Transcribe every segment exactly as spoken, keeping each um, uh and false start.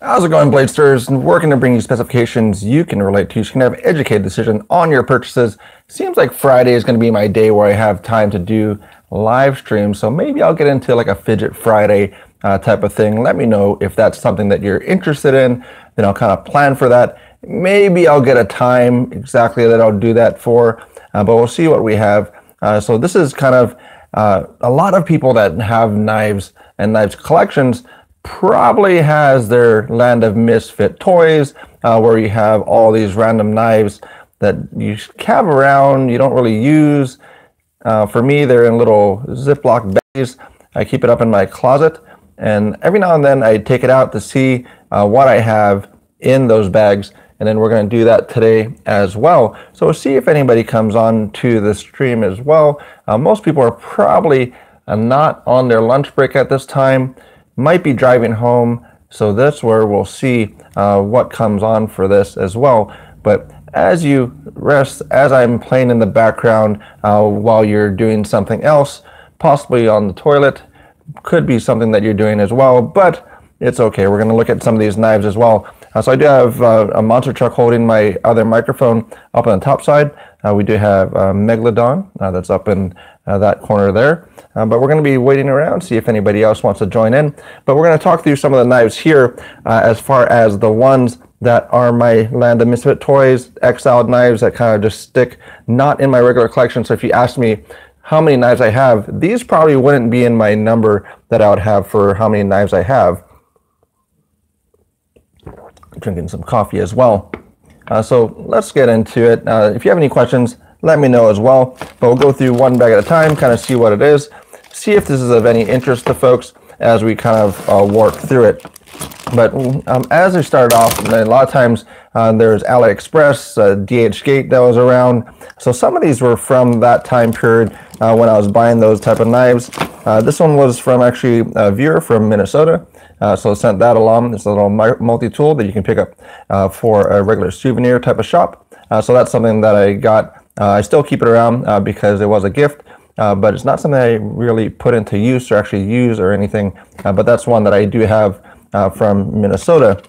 How's it going, Bladesters? We're going to bring you specifications you can relate to. You can have an educated decision on your purchases. Seems like Friday is going to be my day where I have time to do live streams, so maybe I'll get into like a Fidget Friday uh, type of thing. Let me know if that's something that you're interested in, then I'll kind of plan for that. Maybe I'll get a time exactly that I'll do that for, uh, but we'll see what we have. Uh, so this is kind of uh, a lot of people that have knives and knives collections probably has their Land of Misfit Toys, uh, where you have all these random knives that you have around, you don't really use. Uh, for me, they're in little Ziploc bags. I keep it up in my closet, and every now and then I take it out to see uh, what I have in those bags, and then we're going to do that today as well. So we'll see if anybody comes on to the stream as well. Uh, most people are probably uh, not on their lunch break at this time. Might be driving home, so that's where we'll see uh, what comes on for this as well. But as you rest, as I'm playing in the background uh, while you're doing something else, possibly on the toilet, could be something that you're doing as well, but it's okay. We're going to look at some of these knives as well. Uh, so I do have uh, a monster truck holding my other microphone up on the top side. Uh, we do have uh, Megalodon uh, that's up in uh, that corner there. Uh, but we're going to be waiting around, see if anybody else wants to join in. But we're going to talk through some of the knives here uh, as far as the ones that are my Land of Misfit Toys, exiled knives that kind of just stick not in my regular collection. So if you ask me how many knives I have, these probably wouldn't be in my number that I would have for how many knives I have. Drinking some coffee as well. Uh, so let's get into it. Uh, if you have any questions, let me know as well, but we'll go through one bag at a time, kind of see what it is, see if this is of any interest to folks as we kind of uh, work through it. But um, as I started off, a lot of times uh, there's AliExpress, uh, DHGate that was around. So some of these were from that time period uh, when I was buying those type of knives. Uh, this one was from actually a viewer from Minnesota. Uh, so I sent that along. It's a little multi-tool that you can pick up uh, for a regular souvenir type of shop. Uh, so that's something that I got. Uh, I still keep it around uh, because it was a gift, uh, but it's not something I really put into use or actually use or anything. Uh, but that's one that I do have uh, from Minnesota.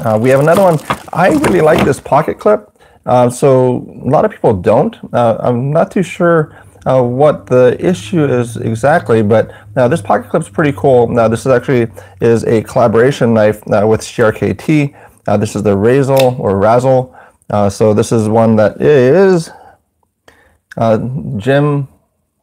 Uh, we have another one. I really like this pocket clip. Uh, so a lot of people don't. Uh, I'm not too sure Uh, what the issue is exactly, but now this pocket clip is pretty cool. Now this is actually is a collaboration knife uh, with C R K T. Uh, this is the Razel or Razel. Uh, so this is one that is uh, Jim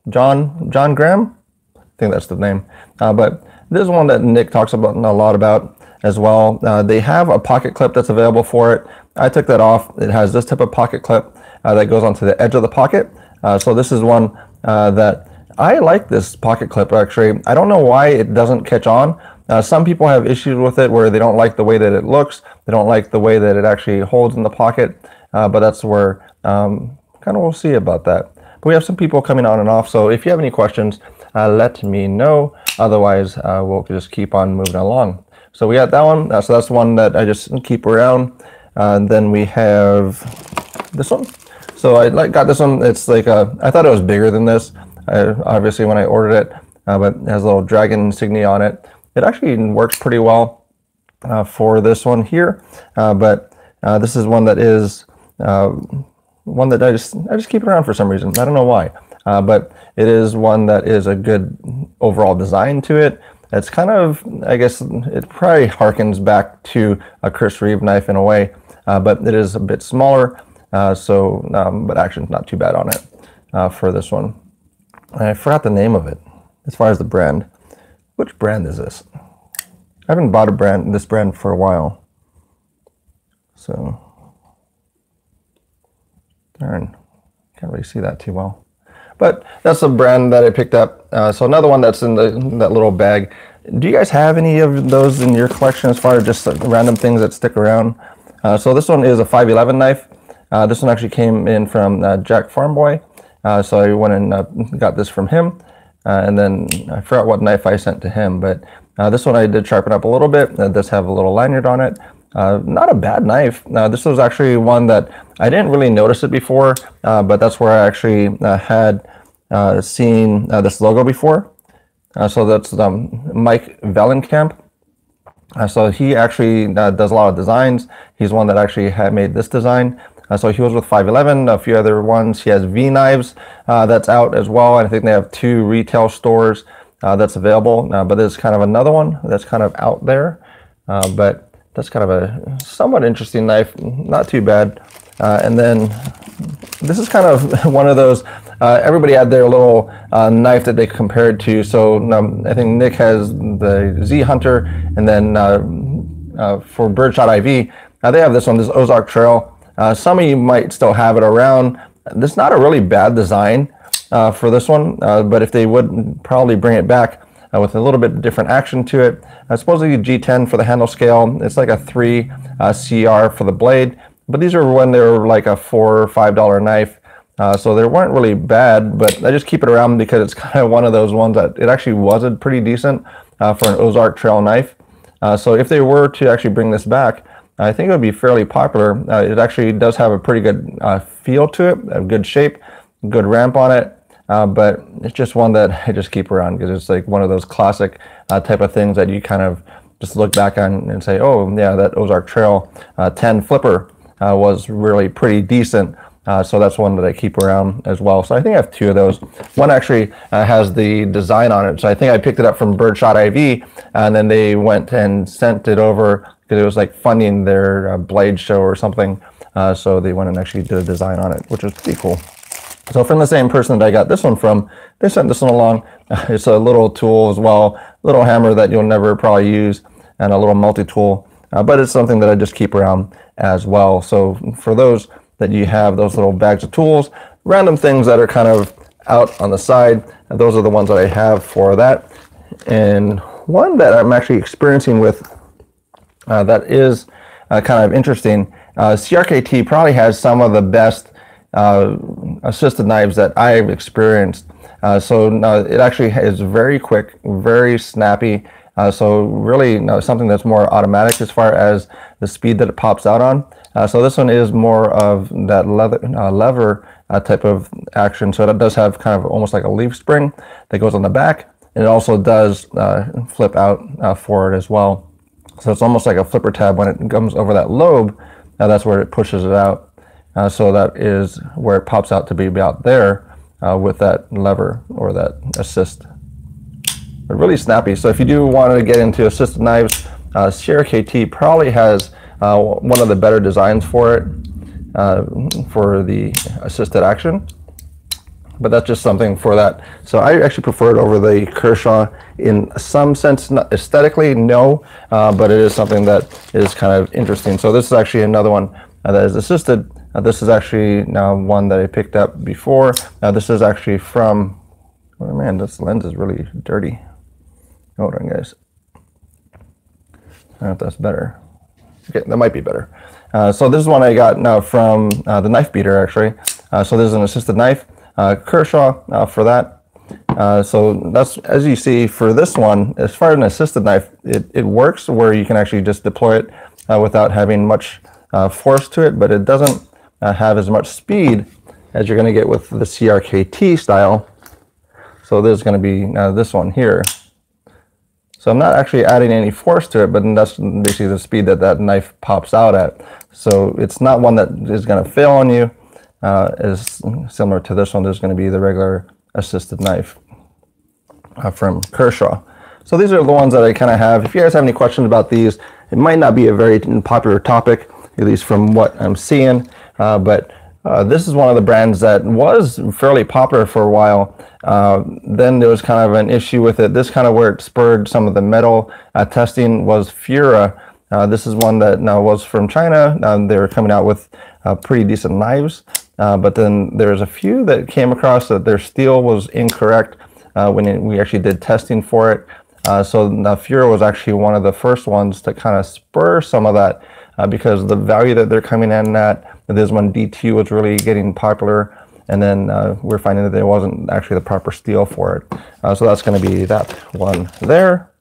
John John Graham. I think that's the name. Uh, but this is one that Nick talks about a lot about as well. Uh, they have a pocket clip that's available for it. I took that off. It has this type of pocket clip uh, that goes onto the edge of the pocket. Uh, so this is one uh, that I like this pocket clip actually. I don't know why it doesn't catch on. Uh, some people have issues with it where they don't like the way that it looks. They don't like the way that it actually holds in the pocket. Uh, but that's where um, kind of we'll see about that. But we have some people coming on and off. So if you have any questions, uh, let me know. Otherwise, uh, we'll just keep on moving along. So we got that one. Uh, so that's one that I just keep around. Uh, and then we have this one. So I like got this one. It's like a, I thought it was bigger than this, I, obviously when I ordered it, uh, but it has a little dragon insignia on it. It actually works pretty well uh, for this one here, uh, but uh, this is one that is uh, one that I just I just keep it around for some reason. I don't know why, uh, but it is one that is a good overall design to it. It's kind of, I guess it probably harkens back to a Chris Reeve knife in a way, uh, but it is a bit smaller. Uh, so, um, but action's not too bad on it uh, for this one. And I forgot the name of it as far as the brand. Which brand is this? I haven't bought a brand, this brand for a while. So, darn, can't really see that too well. But that's a brand that I picked up. Uh, so another one that's in the that little bag. Do you guys have any of those in your collection as far as just like, random things that stick around? Uh, so this one is a five eleven knife. Uh, this one actually came in from uh, Jack Farmboy, uh, so I went and uh, got this from him, uh, and then I forgot what knife I sent to him, but uh, this one I did sharpen up a little bit. It does have a little lanyard on it. Uh, not a bad knife. Now this was actually one that I didn't really notice it before, uh, but that's where I actually uh, had uh, seen uh, this logo before. Uh, so that's um, Mike Vellenkamp. Uh, so he actually uh, does a lot of designs. He's one that actually had made this design. Uh, so he was with five eleven, a few other ones. He has V-Knives uh, that's out as well. And I think they have two retail stores uh, that's available. Uh, but there's kind of another one that's kind of out there. Uh, but that's kind of a somewhat interesting knife, not too bad. Uh, and then this is kind of one of those, uh, everybody had their little uh, knife that they compared to. So um, I think Nick has the Z Hunter, and then uh, uh, for Birdshot four, now they have this one, this Ozark Trail. Uh, some of you might still have it around. This is not a really bad design uh, for this one, uh, but if they would probably bring it back uh, with a little bit different action to it. Uh, supposedly G ten for the handle scale. It's like a three uh, C R for the blade. But these are when they were like a four or five dollar knife, uh, so they weren't really bad. But I just keep it around because it's kind of one of those ones that it actually was a pretty decent uh, for an Ozark Trail knife. Uh, so if they were to actually bring this back, I think it would be fairly popular. Uh, it actually does have a pretty good uh, feel to it, a good shape, good ramp on it. Uh, but it's just one that I just keep around because it's like one of those classic uh, type of things that you kind of just look back on and say, oh yeah, that Ozark Trail uh, ten flipper. Uh, was really pretty decent, uh, so that's one that I keep around as well. So I think I have two of those. One actually uh, has the design on it, so I think I picked it up from Birdshot four, and then they went and sent it over because it was like funding their uh, Blade show or something, uh, so they went and actually did a design on it, which was pretty cool. So from the same person that I got this one from, they sent this one along. Uh, it's a little tool as well, little hammer that you'll never probably use, and a little multi-tool. Uh, but it's something that I just keep around as well. So for those that you have those little bags of tools, random things that are kind of out on the side, those are the ones that I have for that. And one that I'm actually experiencing with uh, that is uh, kind of interesting, uh, C R K T probably has some of the best uh, assisted knives that I've experienced. Uh, so no, it actually is very quick, very snappy. Uh, so really, no, something that's more automatic as far as the speed that it pops out on. Uh, so this one is more of that leather, uh, lever uh, type of action. So it does have kind of almost like a leaf spring that goes on the back, and it also does uh, flip out uh, forward as well. So it's almost like a flipper tab when it comes over that lobe. Now that's where it pushes it out. Uh, so that is where it pops out to be about there uh, with that lever or that assist. But really snappy. So if you do want to get into assisted knives, uh, C R K T probably has uh, one of the better designs for it, uh, for the assisted action. But that's just something for that. So I actually prefer it over the Kershaw in some sense. Not aesthetically, no, uh, but it is something that is kind of interesting. So this is actually another one uh, that is assisted. Uh, this is actually now one that I picked up before. Now uh, this is actually from, oh man, this lens is really dirty. Hold on, guys. I don't know if that's better. Okay, that might be better. Uh, so this is one I got now from uh, the knife beater, actually. Uh, so this is an assisted knife, uh, Kershaw uh, for that. Uh, so that's, as you see, for this one, as far as an assisted knife, it, it works where you can actually just deploy it uh, without having much uh, force to it, but it doesn't uh, have as much speed as you're going to get with the C R K T style. So there's going to be uh, this one here. So I'm not actually adding any force to it, but that's basically the speed that that knife pops out at. So it's not one that is going to fail on you. Uh, is similar to this one. There's going to be the regular assisted knife uh, from Kershaw. So these are the ones that I kind of have. If you guys have any questions about these, it might not be a very popular topic, at least from what I'm seeing. Uh, but uh, this is one of the brands that was fairly popular for a while. Uh, then there was kind of an issue with it. This kind of where it spurred some of the metal uh, testing was Fura. Uh, this is one that now was from China. Uh, they were coming out with uh, pretty decent knives, uh, but then there's a few that came across that their steel was incorrect uh, when it, we actually did testing for it. Uh, so now Fura was actually one of the first ones to kind of spur some of that uh, because the value that they're coming in at, this one D two was really getting popular. And then uh, we're finding that there wasn't actually the proper steel for it. Uh, so that's going to be that one there.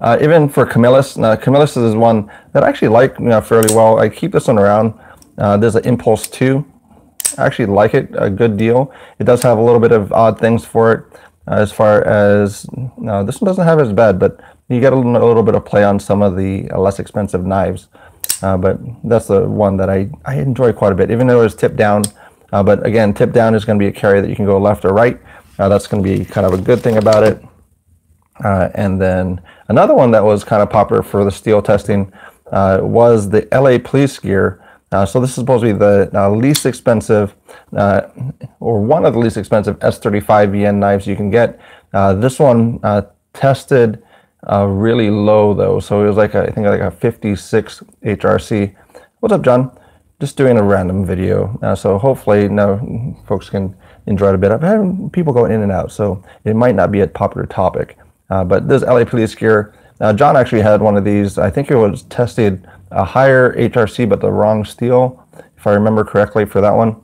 Uh, even for Camillus, now Camillus is one that I actually like, you know, fairly well. I keep this one around. Uh, there's an Impulse two. I actually like it a good deal. It does have a little bit of odd things for it. Uh, as far as, no, this one doesn't have as bad, but you get a little bit of play on some of the less expensive knives, uh, but that's the one that I, I enjoy quite a bit, even though it's tip down. Uh, but again, tip down is going to be a carry that you can go left or right. Uh, that's going to be kind of a good thing about it. Uh, and then another one that was kind of popular for the steel testing uh, was the L A Police Gear. Uh, so this is supposed to be the uh, least expensive, uh, or one of the least expensive S thirty-five E N knives you can get. Uh, this one uh, tested uh, really low though, so it was like a, I think like a fifty-six H R C. What's up, John? Just doing a random video, uh, so hopefully now folks can enjoy it a bit. I've had people go in and out, so it might not be a popular topic. Uh, but this L A Police Gear, uh, John actually had one of these. I think it was tested a higher H R C, but the wrong steel, if I remember correctly, for that one.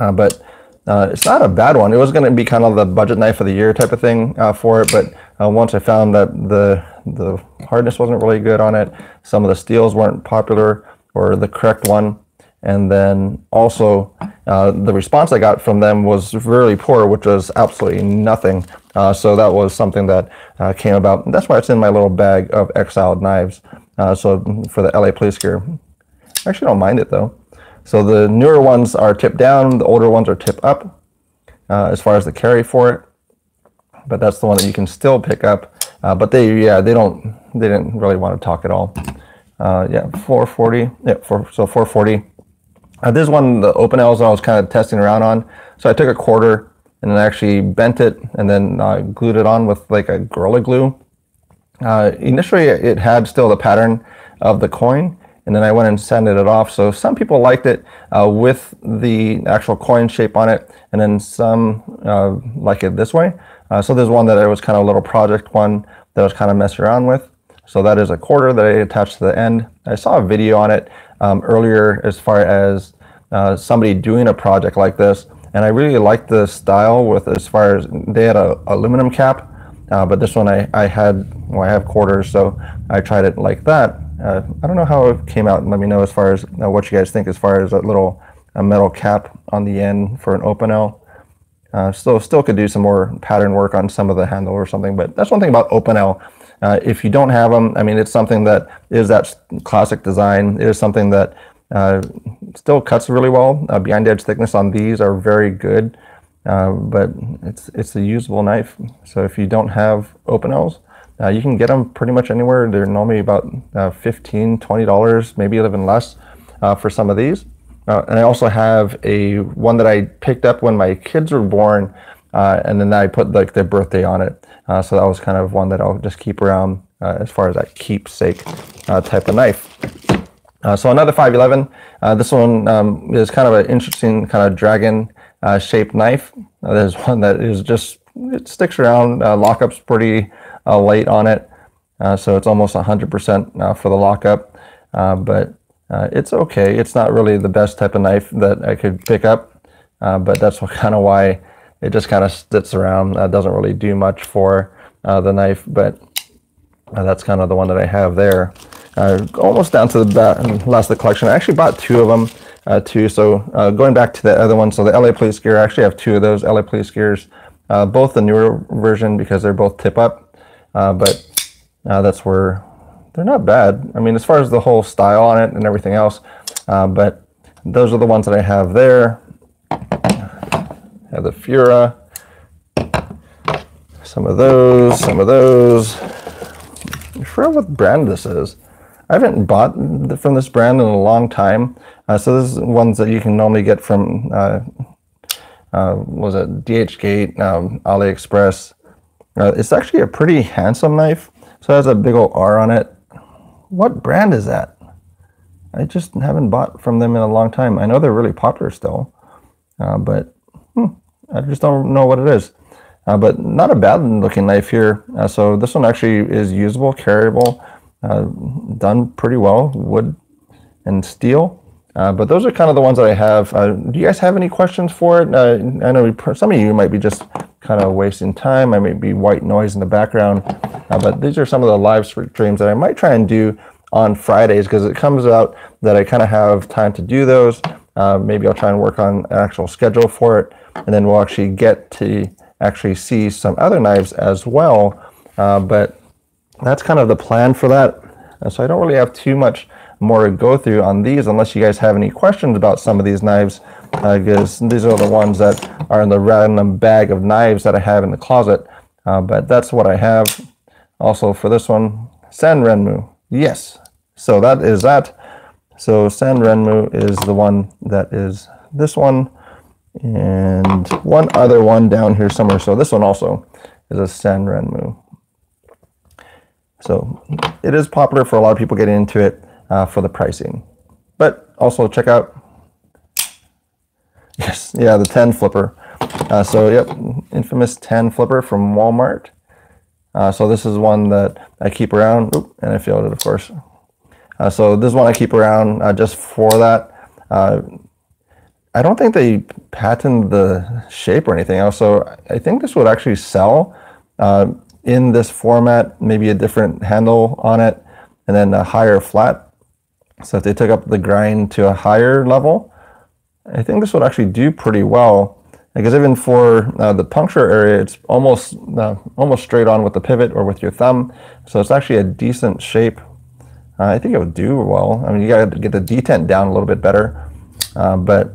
Uh, but uh, it's not a bad one. It was going to be kind of the budget knife of the year type of thing uh, for it. But uh, once I found that the the hardness wasn't really good on it, some of the steels weren't popular or the correct one. And then also uh, the response I got from them was really poor, which was absolutely nothing. Uh, so that was something that uh, came about. And that's why it's in my little bag of exiled knives. Uh, so for the L A Police Gear, I actually don't mind it though. So the newer ones are tip down, the older ones are tip up uh, as far as the carry for it. But that's the one that you can still pick up. Uh, but they, yeah, they don't, they didn't really want to talk at all. Uh, yeah, four forty. Yeah, four, so four forty. Uh, this one, the Opinels, I was kind of testing around on. So I took a quarter and then actually bent it and then uh, glued it on with like a Gorilla Glue. Uh, initially, it had still the pattern of the coin, and then I went and sanded it off. So some people liked it uh, with the actual coin shape on it, and then some uh, like it this way. Uh, so there's one that I was kind of a little project one that I was kind of messing around with. So that is a quarter that I attached to the end. I saw a video on it um, earlier as far as uh, somebody doing a project like this. And I really liked the style with as far as they had a aluminum cap, uh, but this one I, I had, well, I have quarters, so I tried it like that. Uh, I don't know how it came out. Let me know as far as uh, what you guys think as far as that little uh, metal cap on the end for an Opinel. Uh, still, still could do some more pattern work on some of the handle or something, but that's one thing about Opinel. Uh, if you don't have them, I mean, it's something that is that classic design. It is something that uh, still cuts really well. Uh, behind edge thickness on these are very good, uh, but it's it's a usable knife. So if you don't have Opinels, uh, you can get them pretty much anywhere. They're normally about uh, fifteen, twenty dollars, maybe even less uh, for some of these. Uh, and I also have a one that I picked up when my kids were born, uh, and then I put like their birthday on it. Uh, so that was kind of one that I'll just keep around uh, as far as that keepsake uh, type of knife. Uh, so another five eleven. Uh, this one um, is kind of an interesting kind of dragon uh, shaped knife. Uh, there's one that is just, it sticks around. Uh, lockup's pretty uh, late on it. Uh, so it's almost one hundred percent uh, for the lockup. Uh, but uh, it's okay. It's not really the best type of knife that I could pick up. Uh, but that's what, kind of why it just kind of sits around. Uh, doesn't really do much for uh, the knife. But uh, that's kind of the one that I have there. Uh, almost down to the last of the collection. I actually bought two of them uh, too. So uh, going back to the other one, so the L A Police Gear, I actually have two of those L A Police Gears, uh, both the newer version because they're both tip up, uh, but uh, that's where they're not bad. I mean, as far as the whole style on it and everything else, uh, but those are the ones that I have there. I have the Fura, some of those, some of those. I forgot what brand this is. I haven't bought from this brand in a long time, uh, so this is ones that you can normally get from, uh, uh, what was it, DHGate, um, AliExpress. Uh, it's actually a pretty handsome knife, so it has a big old R on it. What brand is that? I just haven't bought from them in a long time. I know they're really popular still, uh, but hmm, I just don't know what it is. Uh, but not a bad looking knife here. Uh, so this one actually is usable, carryable. Uh, done pretty well, wood and steel. Uh, but those are kind of the ones that I have. Uh, do you guys have any questions for it? Uh, I know we, some of you might be just kind of wasting time. I may be white noise in the background. Uh, but these are some of the live streams that I might try and do on Fridays because it comes out that I kind of have time to do those. Uh, maybe I'll try and work on an actual schedule for it. And then we'll actually get to actually see some other knives as well. Uh, but that's kind of the plan for that. And so I don't really have too much more to go through on these unless you guys have any questions about some of these knives, because uh, these are the ones that are in the random bag of knives that I have in the closet. Uh, but that's what I have. Also for this one, San Renmu. Yes. So that is that. So San Renmu is the one that is this one, and one other one down here somewhere. So this one also is a San Renmu. So it is popular for a lot of people getting into it uh, for the pricing. But also check out, yes, yeah, the ten flipper. Uh, so yep, infamous ten flipper from Walmart. Uh, so this is one that I keep around. Oop, and I failed it, of course. Uh, so this one I keep around uh, just for that. Uh, I don't think they patented the shape or anything else. So I think this would actually sell uh, in this format, maybe a different handle on it, and then a higher flat. So if they took up the grind to a higher level, I think this would actually do pretty well. Because even for uh, the puncture area, it's almost uh, almost straight on with the pivot or with your thumb. So it's actually a decent shape. Uh, I think it would do well. I mean, you got to get the detent down a little bit better. Uh, but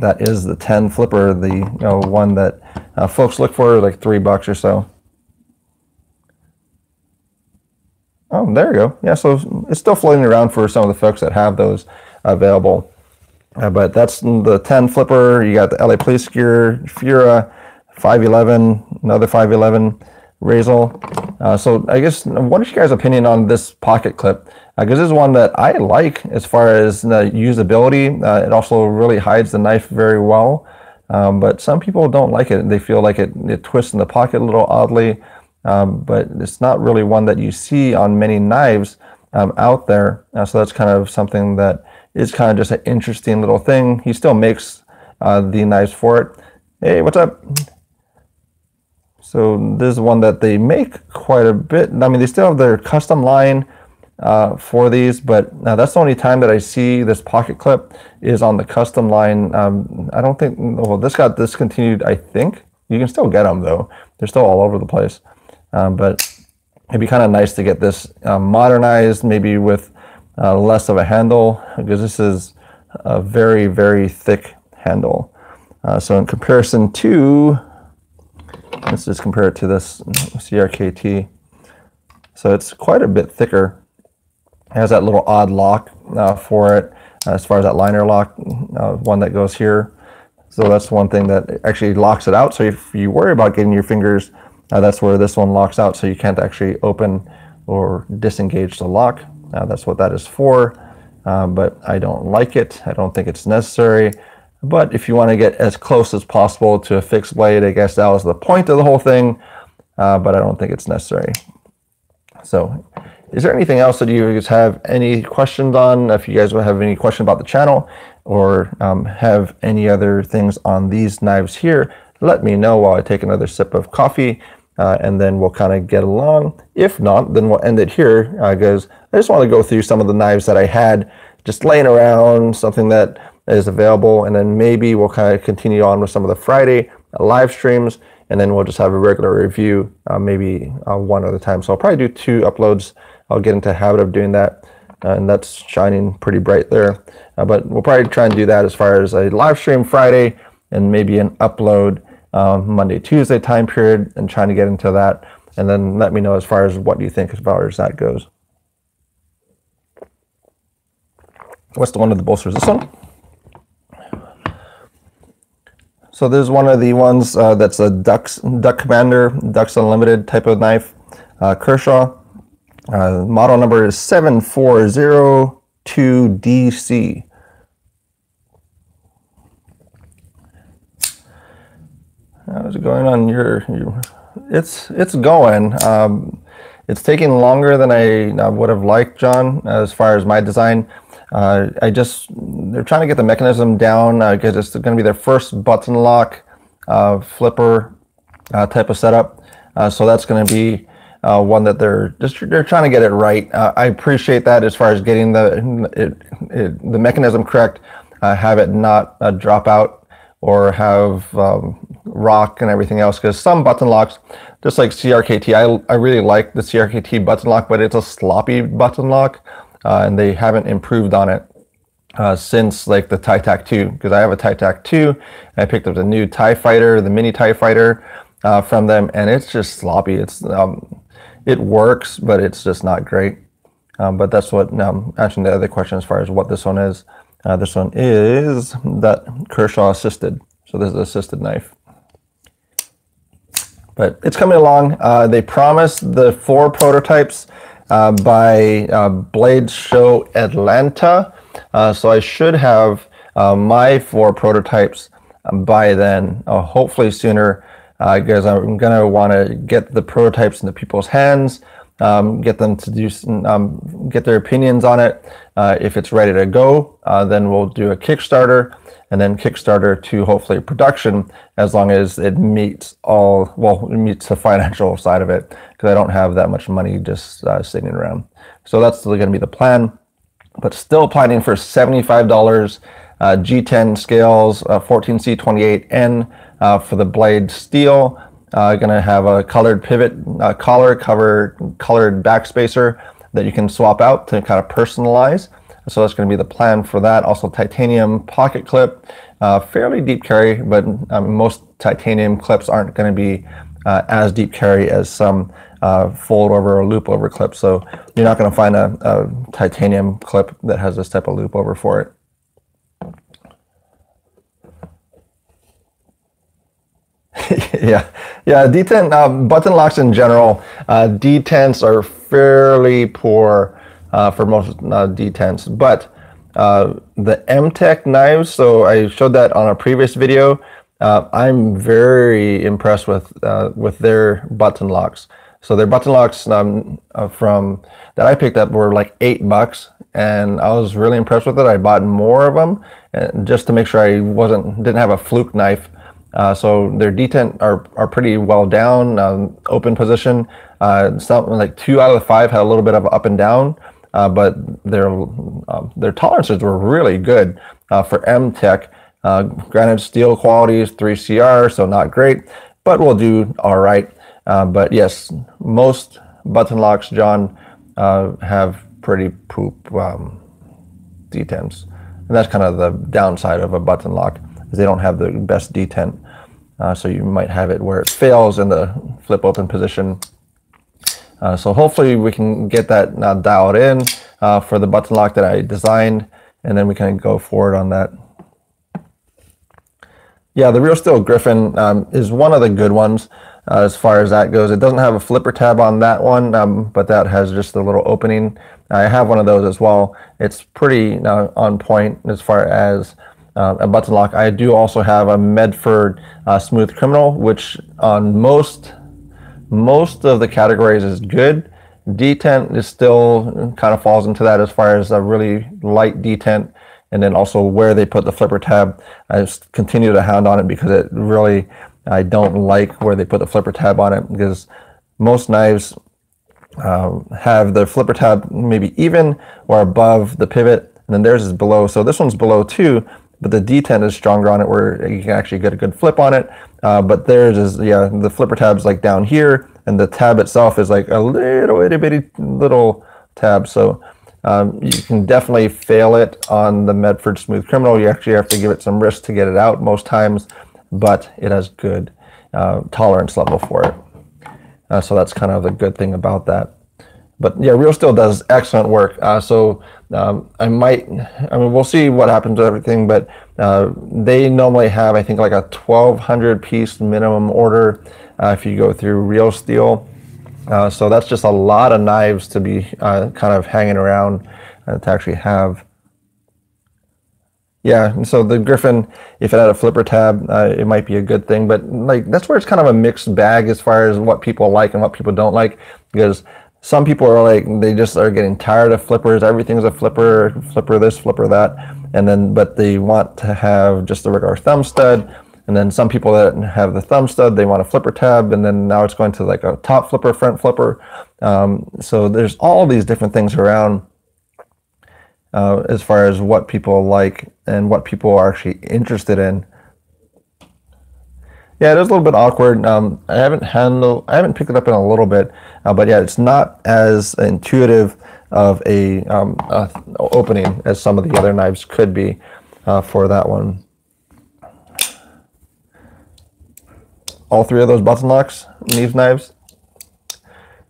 that is the ten flipper, the you know, one that uh, folks look for, like three bucks or so. Oh, there you go. Yeah, so it's still floating around for some of the folks that have those available. Uh, but that's the ten flipper. You got the L A Police Gear, Fura, five eleven, another five eleven, Razel. Uh, so I guess, what is your guys' opinion on this pocket clip? Because uh, this is one that I like as far as the usability. Uh, it also really hides the knife very well. Um, but some people don't like it. They feel like it, it twists in the pocket a little oddly. Um, but it's not really one that you see on many knives um, out there. Uh, so that's kind of something that is kind of just an interesting little thing. He still makes uh, the knives for it. Hey, what's up? So this is one that they make quite a bit. I mean, they still have their custom line uh, for these, but now that's the only time that I see this pocket clip is on the custom line. Um, I don't think, well, this got discontinued, I think. You can still get them though. They're still all over the place. Um, but it'd be kind of nice to get this uh, modernized, maybe with uh, less of a handle, because this is a very, very thick handle. Uh, so in comparison to, let's just compare it to this C R K T. So it's quite a bit thicker. It has that little odd lock uh, for it, uh, as far as that liner lock, uh, one that goes here. So that's one thing that actually locks it out. So if you worry about getting your fingers, Uh, that's where this one locks out, so you can't actually open or disengage the lock. Uh, that's what that is for, um, but I don't like it. I don't think it's necessary. But if you want to get as close as possible to a fixed blade, I guess that was the point of the whole thing, uh, but I don't think it's necessary. So is there anything else that you guys have any questions on? If you guys have any question about the channel or um, have any other things on these knives here, let me know while I take another sip of coffee, uh, and then we'll kind of get along. If not, then we'll end it here, uh, guys. I just want to go through some of the knives that I had just laying around, something that is available, and then maybe we'll kind of continue on with some of the Friday live streams, and then we'll just have a regular review, uh, maybe uh, one other time. So I'll probably do two uploads. I'll get into the habit of doing that, uh, and that's shining pretty bright there. Uh, but we'll probably try and do that as far as a live stream Friday and maybe an upload Um, Monday, Tuesday time period, and trying to get into that, and then let me know as far as what you think as far as that goes. What's the one of the bolsters? This one? So there's one of the ones uh, that's a Ducks, Duck Commander, Ducks Unlimited type of knife, uh, Kershaw. Uh, model number is seven four zero two D C. How's it going on your, your it's it's going. Um, it's taking longer than I uh, would have liked, John, as far as my design. Uh, I just, they're trying to get the mechanism down because uh, it's going to be their first button lock uh, flipper uh, type of setup. Uh, so that's going to be uh, one that they're just, they're trying to get it right. Uh, I appreciate that as far as getting the, it, it, the mechanism correct, uh, have it not uh, drop out or have um, rock and everything else, because some button locks, just like C R K T, I, I really like the C R K T button lock, but it's a sloppy button lock, uh, and they haven't improved on it uh, since like the Tie Tac two, because I have a Tie Tac two, and I picked up the new Tie Fighter, the mini Tie Fighter uh, from them, and it's just sloppy. It's um, it works, but it's just not great. Um, but that's what, um, answering the other question as far as what this one is. Uh, this one is that Kershaw assisted. So this is an assisted knife. But it's coming along. Uh, they promised the four prototypes uh, by uh, Blade Show Atlanta. Uh, so I should have uh, my four prototypes by then, uh, hopefully sooner, uh, because I'm going to want to get the prototypes into people's hands. Um, get them to do some, um, get their opinions on it. Uh, if it's ready to go, uh, then we'll do a Kickstarter, and then Kickstarter to hopefully production, as long as it meets all, well, it meets the financial side of it, because I don't have that much money just uh, sitting around. So that's still going to be the plan, but still planning for seventy-five dollars, uh, G ten scales, uh, fourteen C twenty-eight N uh, for the blade steel. Uh, gonna have a colored pivot uh, collar, cover, colored backspacer that you can swap out to kind of personalize. So that's gonna be the plan for that. Also titanium pocket clip, uh, fairly deep carry, but um, most titanium clips aren't gonna be uh, as deep carry as some uh, fold over or loop over clips. So you're not gonna find a, a titanium clip that has this type of loop over for it. yeah, yeah. D ten uh, button locks in general, uh, D tens are fairly poor uh, for most uh, D tens. But uh, the M-Tech knives, so I showed that on a previous video. Uh, I'm very impressed with uh, with their button locks. So their button locks um, uh, from that I picked up were like eight bucks, and I was really impressed with it. I bought more of them, and just to make sure I wasn't didn't have a fluke knife. Uh, so their detent are, are pretty well down, um, open position. Uh, some, like two out of the five had a little bit of up and down, uh, but their uh, their tolerances were really good uh, for M-Tech. Uh, granted, steel quality is three C R, so not great, but we'll do all right. Uh, but yes, most button locks, John, uh, have pretty poop um, detents, and that's kind of the downside of a button lock. They don't have the best detent, uh, so you might have it where it fails in the flip open position. Uh, so hopefully we can get that now dialed in uh, for the button lock that I designed, and then we can go forward on that. Yeah, the Real Steel Griffin um, is one of the good ones uh, as far as that goes. It doesn't have a flipper tab on that one, um, but that has just a little opening. I have one of those as well. It's pretty uh, on point as far as Uh, a button lock. I do also have a Medford uh, Smooth Criminal, which on most most of the categories is good. Detent is still kind of falls into that as far as a really light detent, and then also where they put the flipper tab. I just continue to hound on it because it really, I don't like where they put the flipper tab on it, because most knives uh, have the flipper tab maybe even or above the pivot, and then theirs is below. So this one's below too, but the detent is stronger on it where you can actually get a good flip on it. Uh, but theirs is, yeah, the flipper tab's like down here, and the tab itself is like a little itty bitty little tab. So um, you can definitely fail it on the Medford Smooth Criminal. You actually have to give it some risk to get it out most times, but it has good uh, tolerance level for it. Uh, so that's kind of the good thing about that. But yeah, Real Steel does excellent work. Uh, so um, I might, I mean, we'll see what happens with everything, but uh, they normally have, I think, like a twelve hundred piece minimum order uh, if you go through Real Steel. Uh, so that's just a lot of knives to be uh, kind of hanging around uh, to actually have. Yeah, and so the Griffin, if it had a flipper tab, uh, it might be a good thing, but like that's where it's kind of a mixed bag as far as what people like and what people don't like, because some people are like, they just are getting tired of flippers. Everything's a flipper, flipper this, flipper that. And then, but they want to have just the regular thumb stud. And then some people that have the thumb stud, they want a flipper tab. And then now it's going to like a top flipper, front flipper. Um, so there's all these different things around uh, as far as what people like and what people are actually interested in. Yeah, it is a little bit awkward. Um, I haven't handled, I haven't picked it up in a little bit, uh, but yeah, it's not as intuitive of a, um, a opening as some of the other knives could be uh, for that one. All three of those button locks, these knives.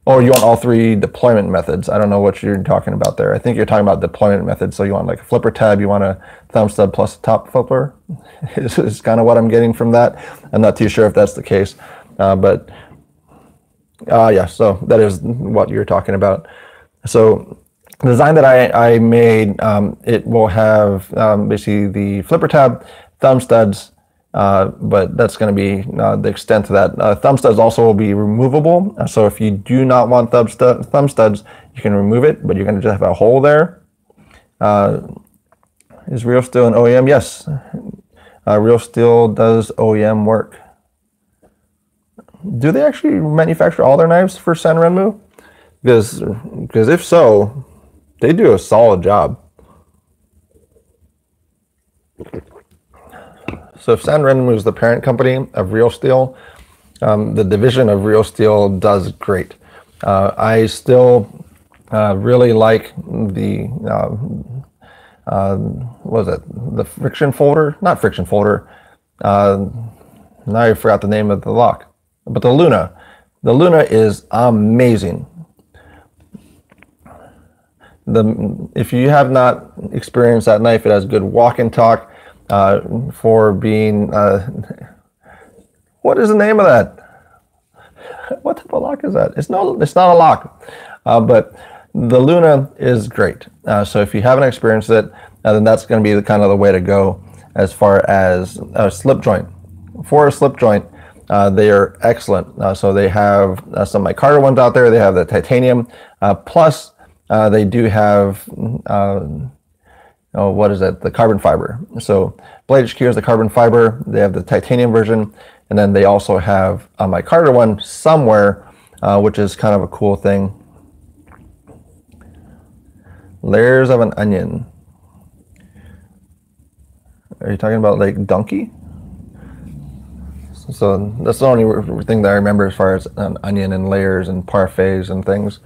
Or you want all three deployment methods. I don't know what you're talking about there. I think you're talking about deployment methods. So you want like a flipper tab, you want a thumb stud plus a top flipper. This is kind of what I'm getting from that. I'm not too sure if that's the case. Uh, but uh, yeah, so that is what you're talking about. So the design that I, I made, um, it will have um, basically the flipper tab, thumb studs, Uh, but that's going to be uh, the extent of that. Uh, thumb studs also will be removable. So if you do not want thumb, stu thumb studs, you can remove it, but you're going to just have a hole there. Uh, is Real Steel an O E M? Yes. Uh, Real Steel does O E M work. Do they actually manufacture all their knives for San Renmu? Because, because if so, they do a solid job. So if San Renmu is the parent company of Real Steel, um, the division of Real Steel does great. Uh, I still uh, really like the, uh, uh, what was it, the friction folder? Not friction folder. Uh, now I forgot the name of the lock. But the Luna. The Luna is amazing. The, if you have not experienced that knife, it has good walk and talk. Uh, for being, uh, what is the name of that? What type of lock is that? It's not, it's not a lock, uh, but the Luna is great. Uh, so if you haven't experienced it, uh, then that's going to be the kind of the way to go as far as a slip joint. For a slip joint, uh, they are excellent. Uh, so they have uh, some of my Carter ones out there. They have the titanium, uh, plus uh, they do have... Uh, Oh, what is it? The carbon fiber. So Blade H Q is the carbon fiber. They have the titanium version, and then they also have uh, my Carter one somewhere, uh, which is kind of a cool thing. Layers of an onion. Are you talking about like donkey? So that's the only thing that I remember as far as an onion and layers and parfaits and things.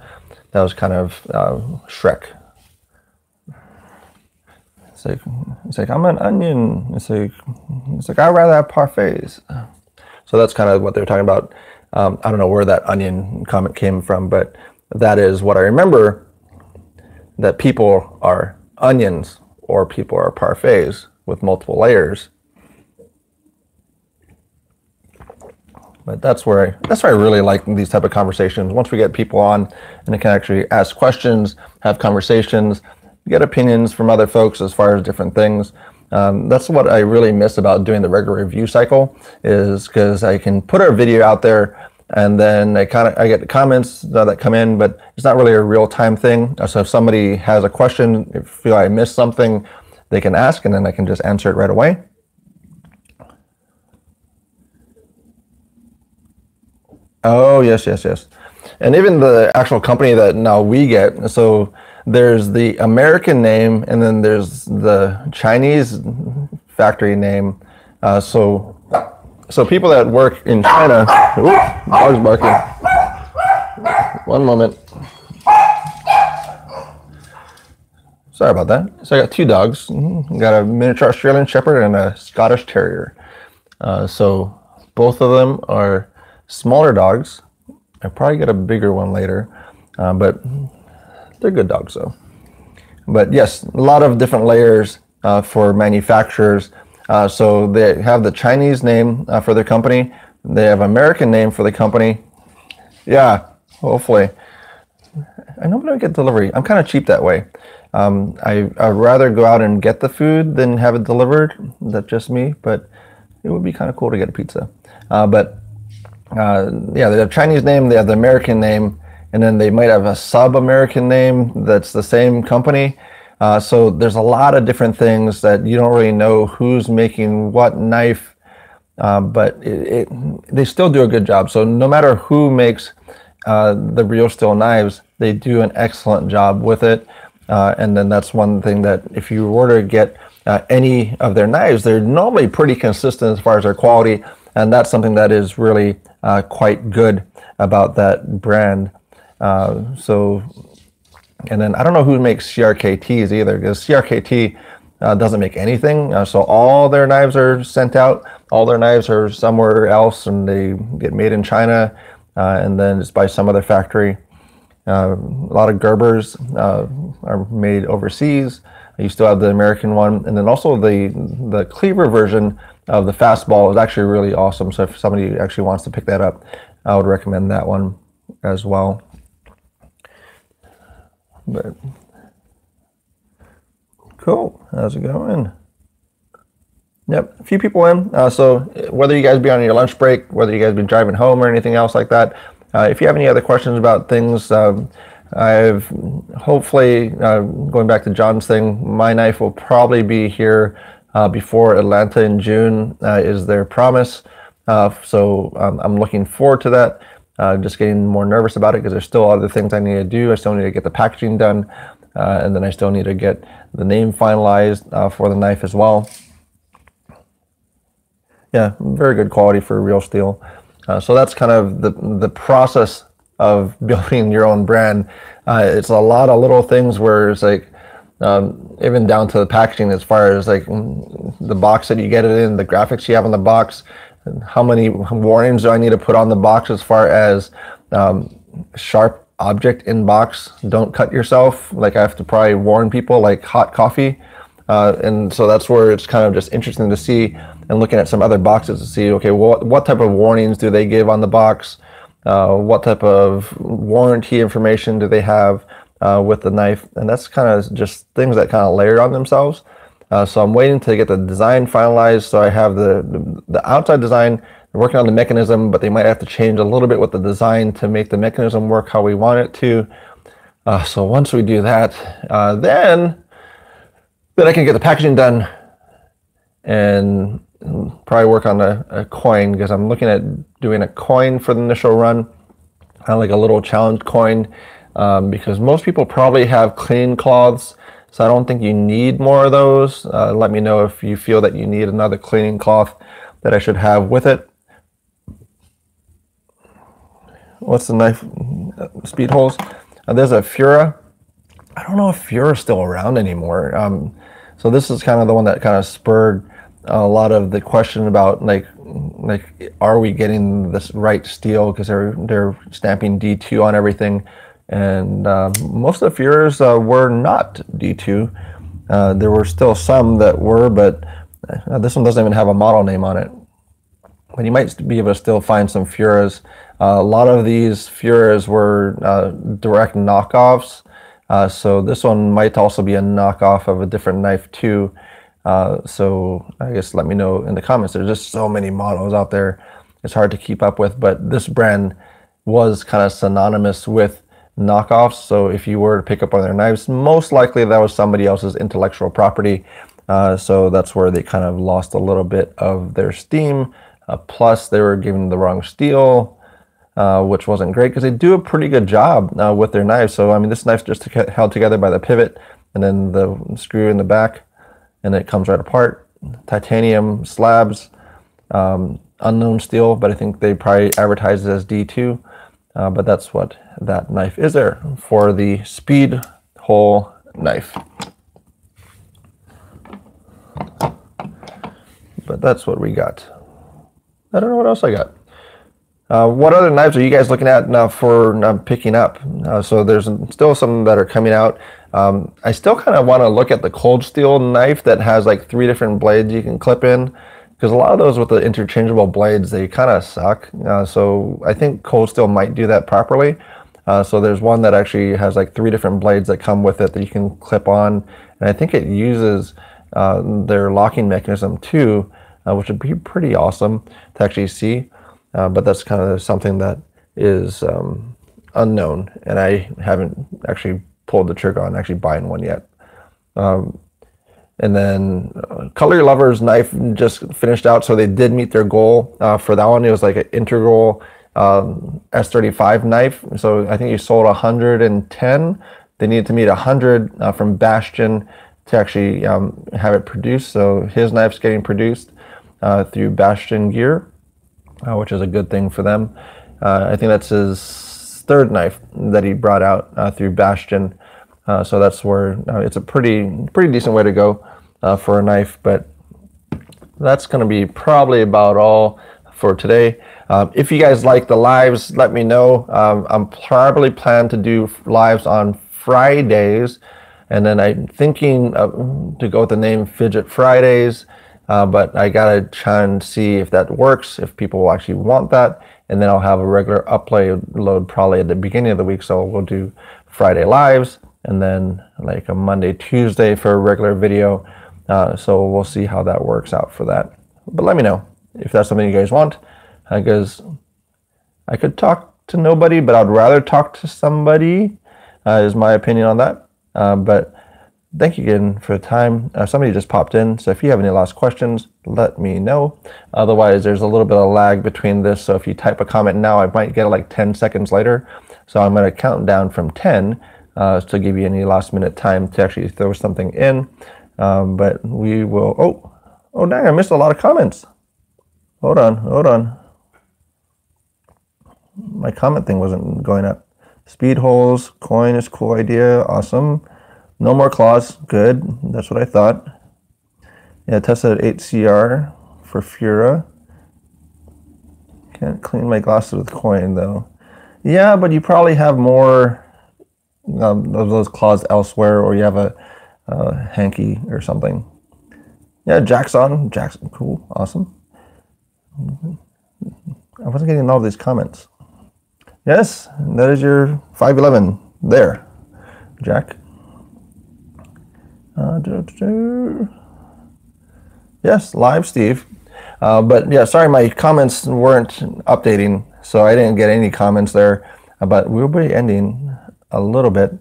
That was kind of uh, Shrek. It's like, it's like, I'm an onion. It's like, it's like, I'd rather have parfaits. So that's kind of what they're talking about. Um, I don't know where that onion comment came from, but that is what I remember, that people are onions or people are parfaits with multiple layers. But that's where I, that's why I really like these type of conversations. Once we get people on and they can actually ask questions, have conversations, get opinions from other folks as far as different things. Um, that's what I really miss about doing the regular review cycle, is because I can put a video out there and then I kind of I get the comments that come in, but it's not really a real-time thing. So if somebody has a question, if they feel I missed something, they can ask and then I can just answer it right away. Oh, yes, yes, yes. And even the actual company that now we get, so there's the American name and then there's the Chinese factory name. Uh, so so people that work in China, oops, dog's barking. One moment. Sorry about that. So I got two dogs. I got a miniature Australian Shepherd and a Scottish Terrier. Uh, so both of them are smaller dogs. I'll probably get a bigger one later, uh, but they're good dogs though. But yes, a lot of different layers uh, for manufacturers. Uh, so they have the Chinese name uh, for their company. They have American name for the company. Yeah, hopefully. I normally get delivery. I'm kind of cheap that way. Um, I, I'd rather go out and get the food than have it delivered. That's just me, but it would be kind of cool to get a pizza. Uh, but Uh, yeah, they have Chinese name, they have the American name, and then they might have a sub-American name that's the same company. Uh, so there's a lot of different things that you don't really know who's making what knife, uh, but it, it, they still do a good job. So no matter who makes uh, the Real Steel knives, they do an excellent job with it. Uh, and then that's one thing that if you were to get uh, any of their knives, they're normally pretty consistent as far as their quality. And that's something that is really uh, quite good about that brand. Uh, so, and then I don't know who makes C R K Ts either, because C R K T uh, doesn't make anything. Uh, so all their knives are sent out. All their knives are somewhere else, and they get made in China, uh, and then it's by some other factory. Uh, a lot of Gerbers uh, are made overseas. You still have the American one, and then also the the cleaver version of the fastball is actually really awesome. So if somebody actually wants to pick that up, I would recommend that one as well. But cool, how's it going? Yep, a few people in. Uh, so whether you guys be on your lunch break, whether you guys be driving home or anything else like that, uh, if you have any other questions about things, um, I've hopefully, uh, going back to John's thing, my knife will probably be here uh, before Atlanta in June, uh, is their promise. Uh, so um, I'm looking forward to that. Uh, just getting more nervous about it because there's still other things I need to do. I still need to get the packaging done, uh, and then I still need to get the name finalized uh, for the knife as well. Yeah, very good quality for Real Steel. Uh, so that's kind of the, the process of building your own brand. Uh, it's a lot of little things where it's like, um, even down to the packaging, as far as like the box that you get it in, the graphics you have on the box, and how many warnings do I need to put on the box as far as um, sharp object in box, don't cut yourself. Like I have to probably warn people, like hot coffee. Uh, and so that's where it's kind of just interesting to see and looking at some other boxes to see, okay, well, what type of warnings do they give on the box? Uh, what type of warranty information do they have uh, with the knife? And that's kind of just things that kind of layer on themselves. Uh, so I'm waiting to get the design finalized. So I have the, the, the outside design. They're working on the mechanism, but they might have to change a little bit with the design to make the mechanism work how we want it to. Uh, so once we do that, uh, then, then I can get the packaging done and probably work on a, a coin, because I'm looking at doing a coin for the initial run, kind of like a little challenge coin, um, because most people probably have cleaning cloths, so I don't think you need more of those. Uh, let me know if you feel that you need another cleaning cloth that I should have with it. What's the knife speed holes? Uh, there's a Fura. I don't know if Fura's still around anymore. Um, so this is kind of the one that kind of spurred a lot of the question about like, like, are we getting this right steel? Because they're they're stamping D two on everything, and uh, most of the Furas uh, were not D two. Uh, there were still some that were, but uh, this one doesn't even have a model name on it. But you might be able to still find some Furas. Uh, a lot of these Furas were uh, direct knockoffs, uh, so this one might also be a knockoff of a different knife too. Uh, so I guess let me know in the comments. There's just so many models out there. It's hard to keep up with, but this brand was kind of synonymous with knockoffs. So if you were to pick up on their knives, most likely that was somebody else's intellectual property. Uh, so that's where they kind of lost a little bit of their steam. Uh, plus they were given the wrong steel, uh, which wasn't great because they do a pretty good job uh, with their knives. So, I mean, this knife's just held together by the pivot and then the screw in the back, and it comes right apart. Titanium slabs, um, unknown steel, but I think they probably advertise it as D two, uh, but that's what that knife is there for, the speed hole knife. But that's what we got. I don't know what else I got. Uh, what other knives are you guys looking at now for uh, picking up? Uh, so there's still some that are coming out. Um, I still kind of want to look at the Cold Steel knife that has like three different blades you can clip in, because a lot of those with the interchangeable blades, they kind of suck. Uh, so I think Cold Steel might do that properly. Uh, so there's one that actually has like three different blades that come with it that you can clip on. And I think it uses uh, their locking mechanism too, uh, which would be pretty awesome to actually see. Uh, but that's kind of something that is um, unknown, and I haven't actually pulled the trigger on actually buying one yet. Um, and then uh, Color Lover's knife just finished out, so they did meet their goal uh, for that one. It was like an integral um, S thirty-five knife, so I think you sold one hundred ten. They needed to meet one hundred uh, from Bastion to actually um, have it produced, so his knife's getting produced uh, through Bastion Gear. uh, which is a good thing for them. Uh, I think that's his third knife that he brought out uh, through Bastion. Uh, so that's where uh, it's a pretty pretty decent way to go uh, for a knife. But that's going to be probably about all for today. Um, if you guys like the lives, let me know. Um, I'm probably planning to do lives on Fridays. And then I'm thinking uh, to go with the name Fidget Fridays. Uh, but I got to try and see if that works, if people will actually want that. And then I'll have a regular upload probably at the beginning of the week. So we'll do Friday lives. And then like a Monday, Tuesday for a regular video. Uh, so we'll see how that works out for that. But let me know if that's something you guys want, because uh, I could talk to nobody, but I'd rather talk to somebody, uh, is my opinion on that. Uh, but thank you again for the time. Uh, somebody just popped in, so if you have any last questions, let me know. Otherwise, there's a little bit of lag between this, so if you type a comment now, I might get it like ten seconds later. So I'm going to count down from ten uh, to give you any last minute time to actually throw something in. Um, but we will, oh, oh dang, I missed a lot of comments. Hold on, hold on. My comment thing wasn't going up. Speed holes, coin is cool idea, awesome. No more claws, good, that's what I thought. Yeah, tested at eight C R for Fura. Can't clean my glasses with coin though. Yeah, but you probably have more um, of those claws elsewhere, or you have a uh, hanky or something. Yeah, Jack's on, Jack's cool, awesome. I wasn't getting all of these comments. Yes, that is your five eleven there, Jack. Uh, do, do, do. Yes, live, Steve. Uh, but yeah, sorry, my comments weren't updating, so I didn't get any comments there. But we'll be ending a little bit.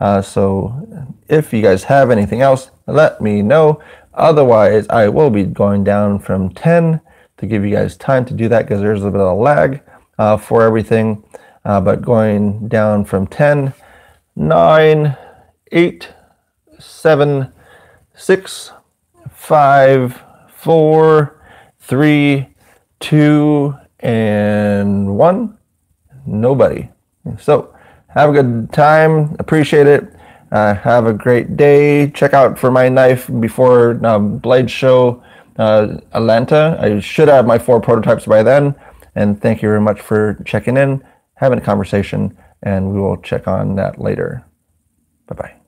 Uh, so if you guys have anything else, let me know. Otherwise, I will be going down from ten to give you guys time to do that, because there's a bit of a lag uh, for everything. Uh, but going down from ten, nine, eight, seven, six, five, four, three, two, and one. Nobody. So have a good time. Appreciate it. Uh, have a great day. Check out for my knife before um, Blade Show uh, Atlanta. I should have my four prototypes by then. And thank you very much for checking in, having a conversation, and we will check on that later. Bye-bye.